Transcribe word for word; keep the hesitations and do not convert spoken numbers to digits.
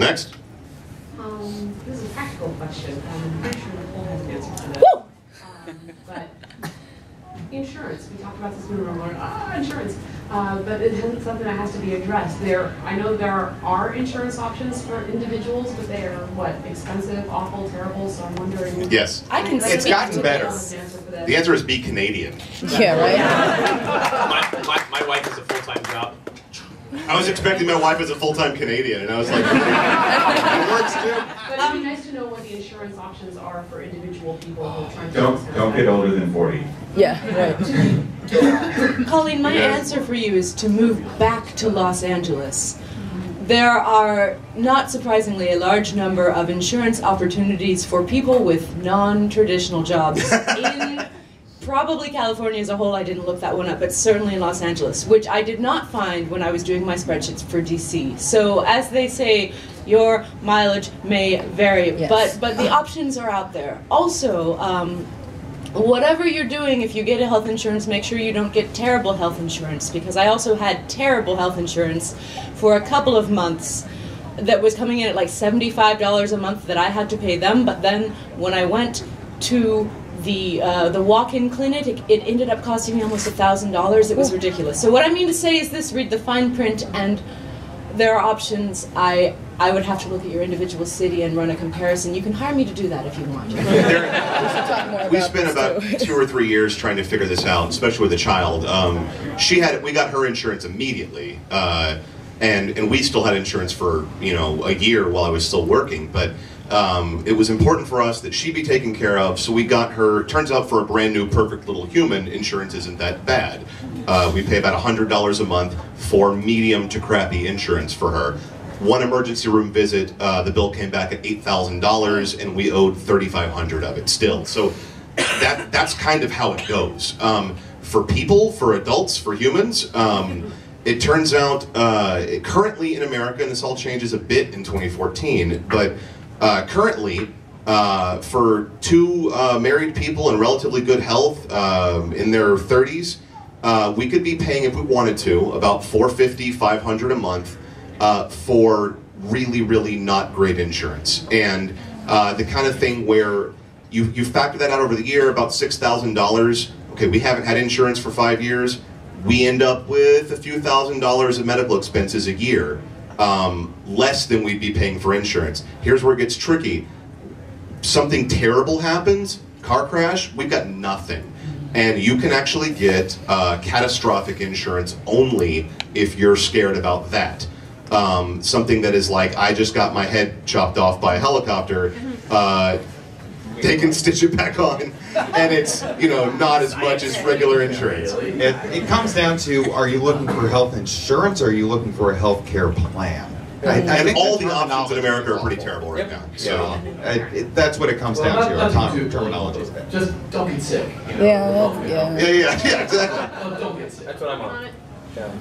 Next. Um, this is a practical question. I'm pretty sure Nicole has an answer to that. Woo! Um, but insurance. We talked about this when we were learning. Ah, insurance. Uh, but it isn't something that has to be addressed. There, I know there are insurance options for individuals, but they are what expensive, awful, terrible. So I'm wondering. Yes, I can. It's gotten better. The answer is be Canadian. Yeah, right. my, my, my wife is a full-time job. I was expecting my wife as a full-time Canadian, and I was like, it works too. But it'd be nice to know what the insurance options are for individual people who are trying to. Don't don't get older than forty. Yeah, right. Colleen, my answer for you is to move back to Los Angeles. There are, not surprisingly, a large number of insurance opportunities for people with non-traditional jobs in probably California as a whole. I didn't look that one up, but certainly in Los Angeles, which I did not find when I was doing my spreadsheets for D C. So as they say, your mileage may vary, yes. but, but the options are out there. Also, um, whatever you're doing, if you get a health insurance, make sure you don't get terrible health insurance, because I also had terrible health insurance for a couple of months that was coming in at like seventy-five dollars a month that I had to pay them, but then when I went to the uh, the walk-in clinic, it, it ended up costing me almost a thousand dollars. It was ridiculous. So what I mean to say is this: read the fine print, and there are options. I I would have to look at your individual city and run a comparison. You can hire me to do that if you want. there, we spent about too. two or three years trying to figure this out, especially with a child. Um, she had we got her insurance immediately, uh, and and we still had insurance for you know a year while I was still working. But um, it was important for us that she be taken care of, so we got her. Turns out, for a brand new, perfect little human, insurance isn't that bad. Uh, we pay about a hundred dollars a month for medium to crappy insurance for her. One emergency room visit, uh, the bill came back at eight thousand dollars, and we owed thirty-five hundred dollars of it still. So that that's kind of how it goes. Um, for people, for adults, for humans, um, it turns out uh, it, currently in America, and this all changes a bit in twenty fourteen, but uh, currently, uh, for two uh, married people in relatively good health, um, in their thirties, Uh, we could be paying, if we wanted to, about four fifty, five hundred a month uh, for really, really not great insurance. And uh, the kind of thing where you, you factor that out over the year, about six thousand dollars. Okay, we haven't had insurance for five years. We end up with a few thousand dollars of medical expenses a year, um, less than we'd be paying for insurance. Here's where it gets tricky. Something terrible happens, car crash, we've got nothing. And you can actually get uh, catastrophic insurance only if you're scared about that. Um, something that is like, I just got my head chopped off by a helicopter, uh, they can stitch it back on, and it's you know not as much as regular insurance. It, it comes down to, are you looking for health insurance, or are you looking for a health care plan? I, I and all the, the options in America are pretty terrible right yep. now. So yeah. I, it, that's what it comes well, down that, to. Our term, terminology is bad. Just don't get sick. You know, yeah, yeah. yeah, yeah, yeah, exactly. Don't, don't get sick. That's what I'm on. Yeah.